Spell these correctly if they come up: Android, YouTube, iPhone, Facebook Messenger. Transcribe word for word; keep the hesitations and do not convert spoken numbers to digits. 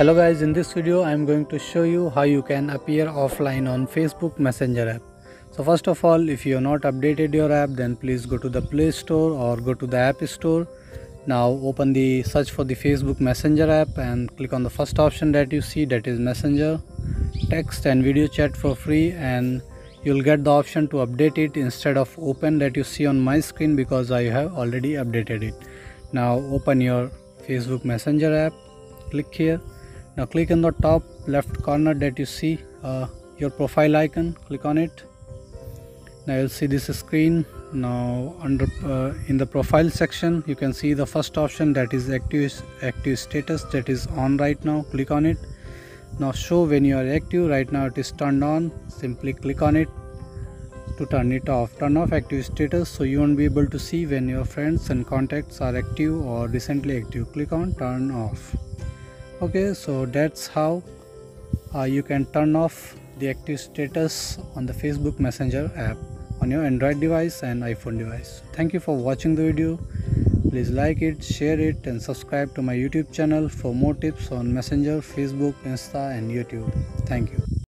Hello guys, in this video I am going to show you how you can appear offline on Facebook Messenger app. So first of all, if you have not updated your app, then please go to the Play Store or go to the App Store. Now open the search for the Facebook Messenger app and click on the first option that you see, that is Messenger. Text and video chat for free, and you'll get the option to update it instead of open that you see on my screen, because I have already updated it. Now open your Facebook Messenger app, click here. Now click on the top left corner that you see uh, your profile icon, click on it. Now you'll see this screen. Now under uh, in the profile section you can see the first option, that is active active status, that is on right now, click on it. Now show when you are active, right now it is turned on, simply click on it to turn it off. Turn off active status so you won't be able to see when your friends and contacts are active or recently active. Click on turn off. Okay, so that's how uh, you can turn off the active status on the Facebook Messenger app on your Android device and iPhone device. Thank you for watching the video. Please like it, share it, and subscribe to my YouTube channel for more tips on Messenger, Facebook, Insta, and YouTube. Thank you.